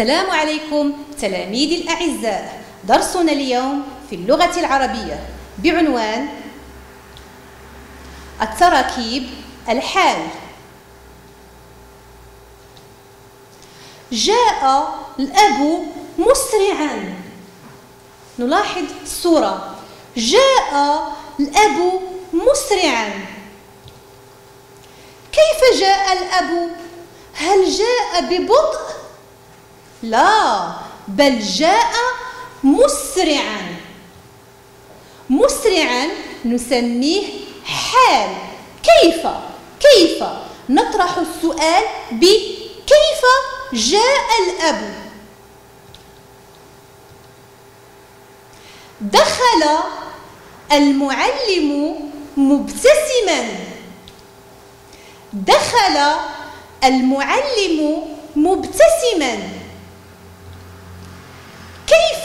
السلام عليكم تلاميذي الأعزاء. درسنا اليوم في اللغة العربية بعنوان التراكيب الحال. جاء الأب مسرعا. نلاحظ الصورة، جاء الأب مسرعا. كيف جاء الأب؟ هل جاء ببطء؟ لا، بل جاء مسرعا. مسرعا نسميه حال. كيف نطرح السؤال بكيف جاء الأب. دخل المعلم مبتسما. دخل المعلم مبتسما. كيف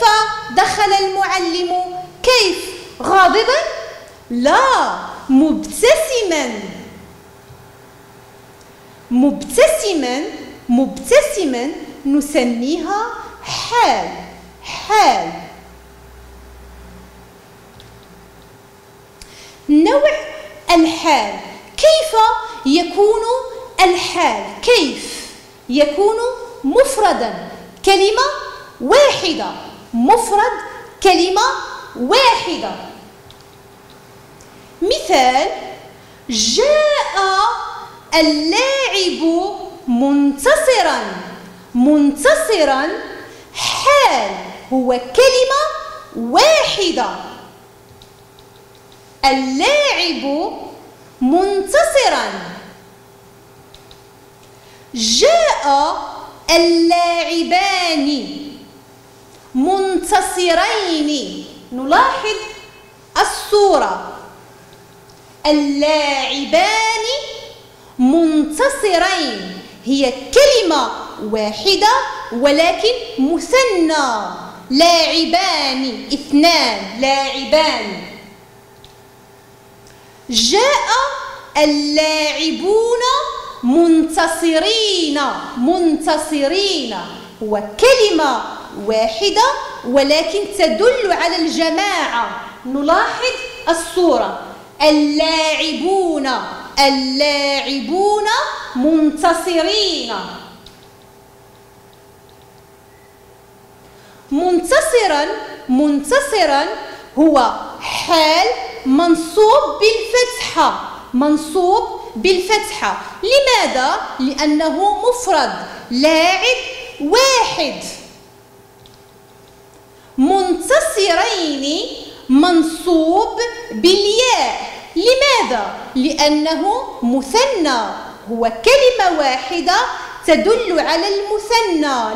دخل المعلم؟ كيف؟ غاضبا؟ لا، مبتسما. مبتسما نسميها حال. نوع الحال. كيف يكون الحال؟ كيف يكون مفردا كلمة واحدة. مفرد كلمة واحدة. مثال: جاء اللاعب منتصرا. منتصرا حال، هو كلمة واحدة. اللاعب منتصرا. جاء اللاعبان منتصرين. نلاحظ الصورة، اللاعبان منتصرين. هي كلمة واحدة ولكن مثنى. لاعبان اثنان، لاعبان. جاء اللاعبون منتصرين. منتصرين هو كلمة واحدة ولكن تدل على الجماعة. نلاحظ الصورة، اللاعبون منتصرين. منتصرا هو حال منصوب بالفتحة. منصوب بالفتحة. لماذا؟ لأنه مفرد، لاعب واحد. منتصرين منصوب بالياء. لماذا؟ لأنه مثنى، هو كلمة واحدة تدل على المثنى.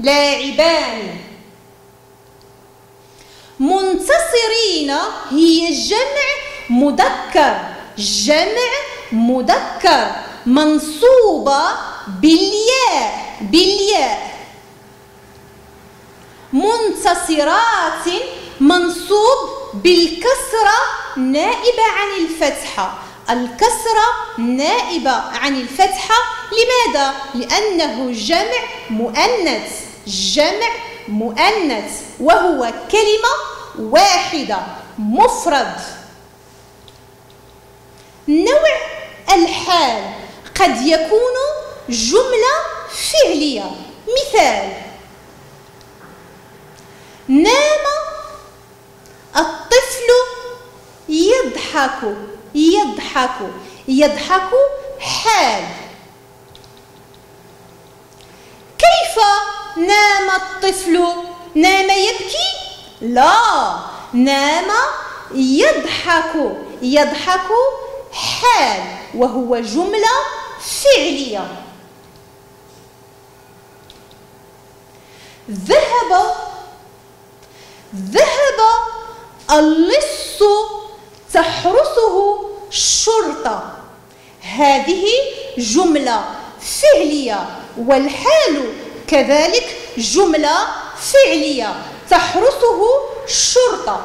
لاعبان. منتصرين هي جمع مذكر. جمع مذكر منصوبة بالياء. منتصرات منصوب بالكسرة نائبة عن الفتحة. الكسرة نائبة عن الفتحة. لماذا؟ لأنه جمع مؤنث. جمع مؤنث وهو كلمة واحدة، مفرد. نوع الحال قد يكون جملة فعلية. مثال: نام الطفل يضحك. يضحك حال. كيف نام الطفل؟ نام يبكي؟ لا، نام يضحك. حال وهو جملة فعلية. ذهب اللص تحرسه الشرطة. هذه جملة فعلية والحال كذلك جملة فعلية. تحرسه الشرطة.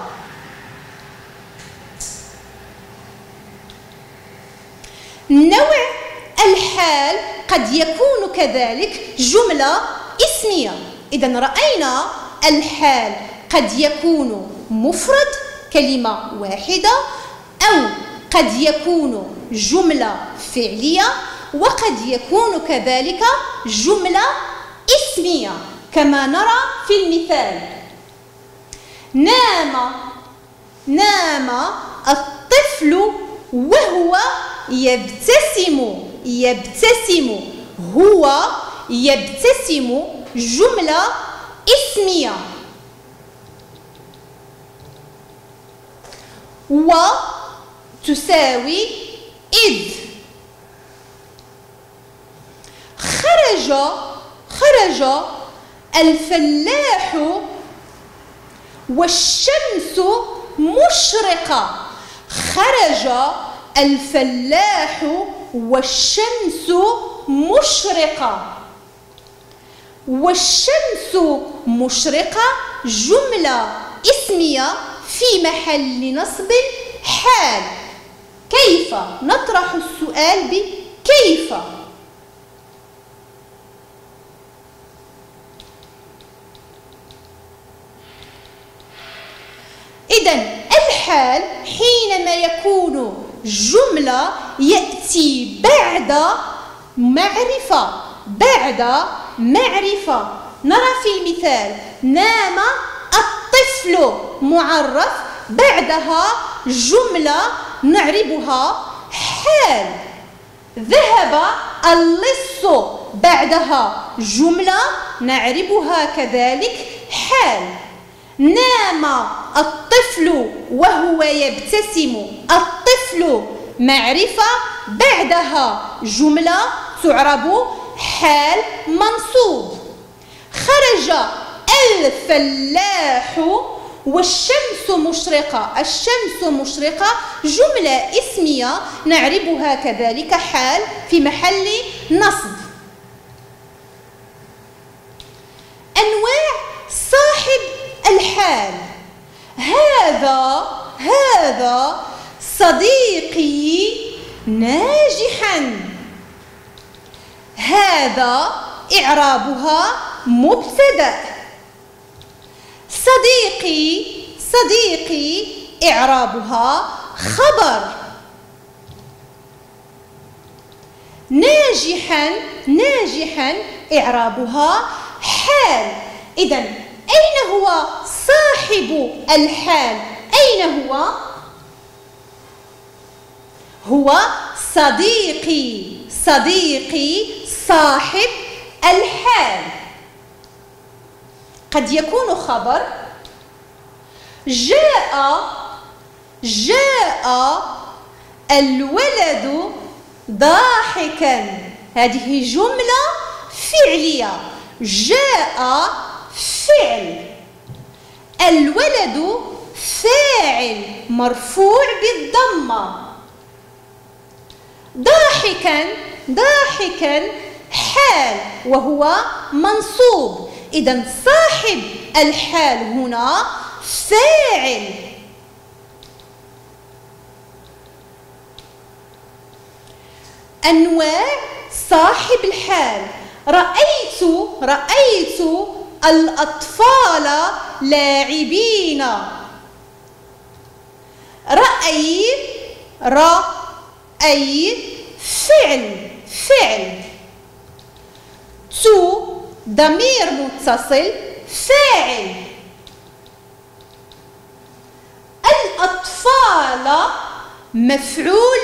نوع الحال قد يكون كذلك جملة اسمية. إذا رأينا الحال قد يكون مفرد كلمة واحدة، أو قد يكون جملة فعلية، وقد يكون كذلك جملة اسمية كما نرى في المثال: نام الطفل وهو يبتسم. هو يبتسم جملة اسمية. و تساوي إذ. خرج الفلاح والشمس مشرقة. خرج الفلاح والشمس مشرقة. والشمس مشرقة جملة اسمية في محل نصب حال. كيف؟ نطرح السؤال بكيف. إذن الحال حينما يكون جملة يأتي بعد معرفة، نرى في المثال: نام الطفل معرف، بعدها جملة نعربها حال. ذهب اللص، بعدها جملة نعربها كذلك حال. نام الطفل وهو يبتسم، الطفل معرفة، بعدها جملة تعرب حال منصوب. خرج الفلاح والشمس مشرقة، الشمس مشرقة جملة اسمية نعربها كذلك حال في محل نصب. أنواع صاحب الحال: هذا صديقي ناجحا. هذا إعرابها مبتدأ، صديقي إعرابها خبر. ناجحا إعرابها حال. إذن أين هو صاحب الحال؟ أين هو؟ هو صديقي صاحب الحال. قد يكون خبر. جاء الولد ضاحكا، هذه جملة فعلية. جاء فعل، الولد فاعل مرفوع بالضمة. ضاحكا حال وهو منصوب. إذن صاحب الحال هنا فاعل. أنواع صاحب الحال: رأيت الأطفال لاعبين. رأي فعل. تو ضمير متصل فاعل. الأطفال مفعول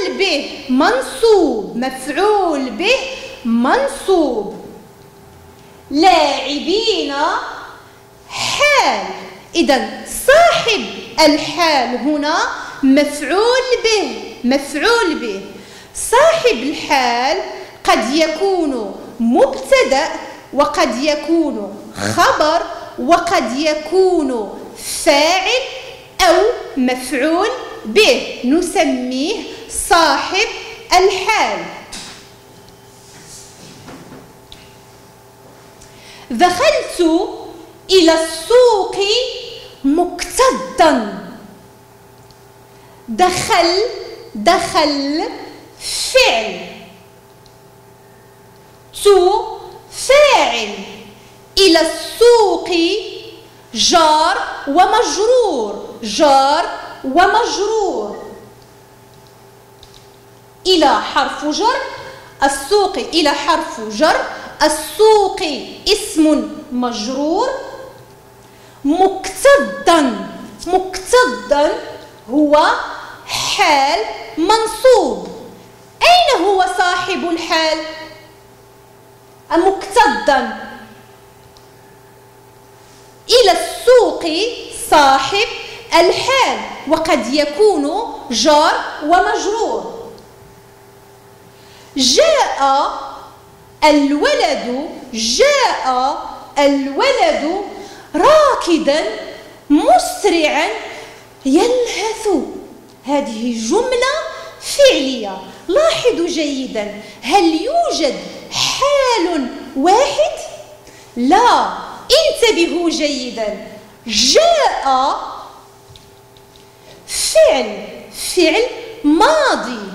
به منصوب، لاعبين حال. إذن صاحب الحال هنا مفعول به، صاحب الحال قد يكون مبتدأ، وقد يكون خبر، وقد يكون فاعل أو مفعول به، نسميه صاحب الحال. دخلت إلى السوق مكتظا. دخل فعل، سو فاعل. إلى السوق جار ومجرور، جار ومجرور. إلى حرف جر، السوق إلى حرف جر، السوق اسم مجرور. مقتضاً، مقتضاً هو حال منصوب. أين هو صاحب الحال؟ مقتضاً. إلى السوق صاحب الحال، وقد يكون جار ومجرور. جاء الولد، جاء الولد راكدا مسرعا يلهث. هذه جملة فعلية، لاحظوا جيدا، هل يوجد حال واحد؟ لا، انتبهوا جيدا. جاء فعل، فعل ماضي.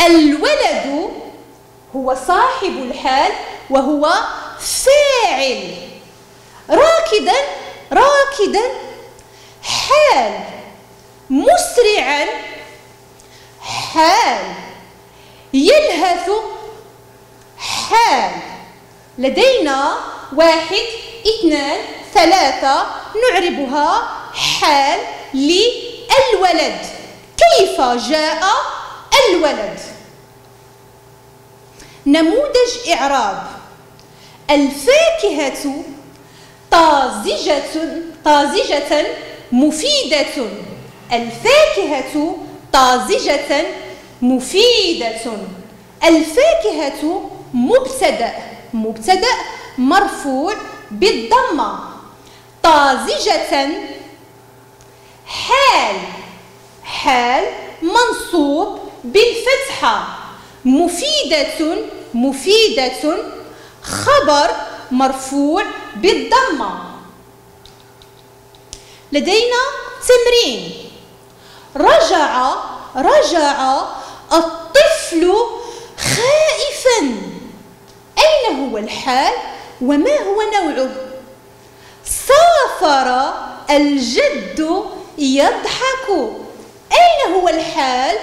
الولد هو صاحب الحال وهو فاعل. راكدا، راكدا حال. مسرعا حال. يلهث حال. لدينا واحد، اثنان، ثلاثة، نعربها حال للولد. كيف جاء الولد؟ نموذج إعراب: الفاكهة طازجة، طازجة مفيدة. الفاكهة طازجة مفيدة. الفاكهة مبتدأ، مبتدأ مرفوع بالضمة. طازجة حال، حال منصوب بالفتحة. مفيدة، مفيدة خبر مرفوع بالضمة. لدينا تمرين: رجع، رجع الطفل خائفا. أين هو الحال وما هو نوعه؟ سافر الجد يضحك. أين هو الحال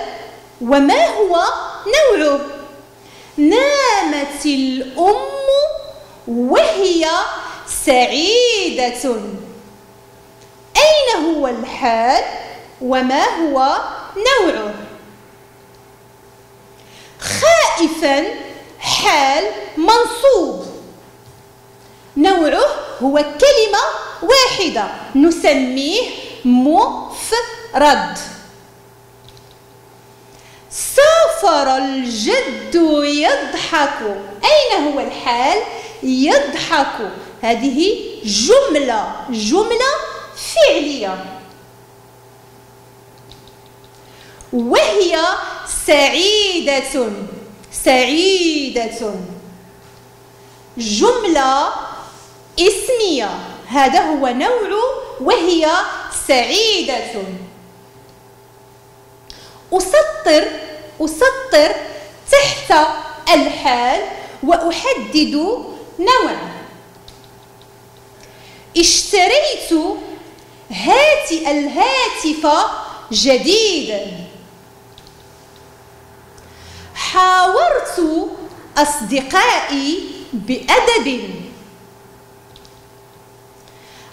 وما هو نوعه؟ نامت الأم وهي سعيدة. أين هو الحال وما هو نوعه؟ خائفا حال منصوب. نوعه هو كلمة واحدة نسميه مفرد. سافر الجد يضحك. أين هو الحال؟ يضحك. هذه جملة، جملة فعلية. وهي سعيدة، سعيدة جملة اسمية. هذا هو نوع وهي سعيدة. أسطر، أسطر تحت الحال وأحدد نوع. اشتريت الهاتف جديدا. حاورت أصدقائي بأدب.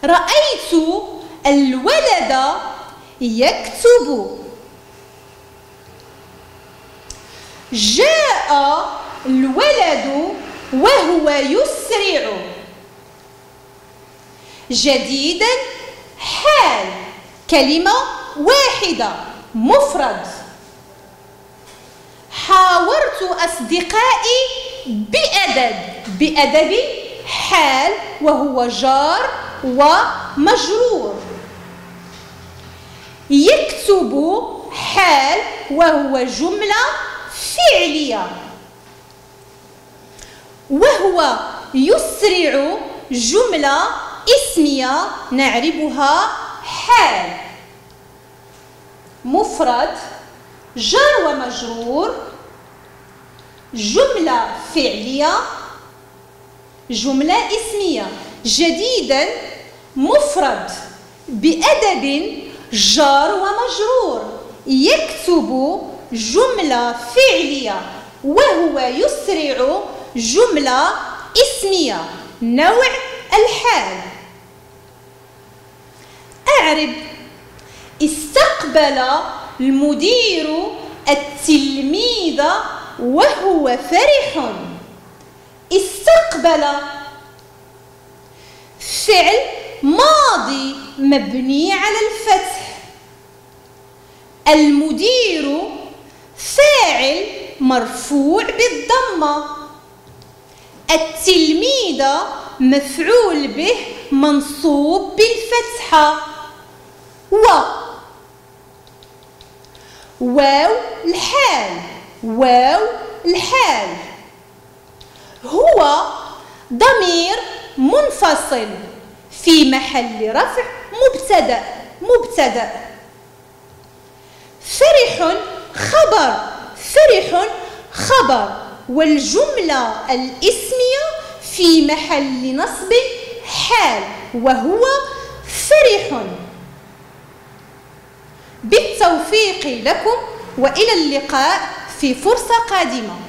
رأيت الولد يكتب. جاء الولد وهو يسرع. جديدا حال، كلمة واحدة مفرد. حاورت أصدقائي بأدب، بأدب حال وهو جار ومجرور. يكتب حال وهو جملة فعلية. وهو يسرع جملة اسمية نعربها حال. مفرد، جار ومجرور، جملة فعلية، جملة اسمية، جديدا مفرد بأدب جار ومجرور، يكتب جملة فعلية وهو يسرع جملة اسمية. نوع الحال. أعرب. استقبل المدير التلميذ وهو فرح. استقبل فعل ماضي مبني على الفتح، المدير فاعل مرفوع بالضمة، التلميذ مفعول به منصوب بالفتحة. واو الحال. واو الحال. هو ضمير منفصل في محل رفع مبتدأ. مبتدأ. فرح خبر. فرح خبر، والجملة الاسمية في محل نصب حال وهو فرح. بالتوفيق لكم، وإلى اللقاء في فرصة قادمة.